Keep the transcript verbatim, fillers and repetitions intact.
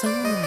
summer.